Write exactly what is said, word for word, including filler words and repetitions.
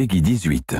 PEGI dix-huit.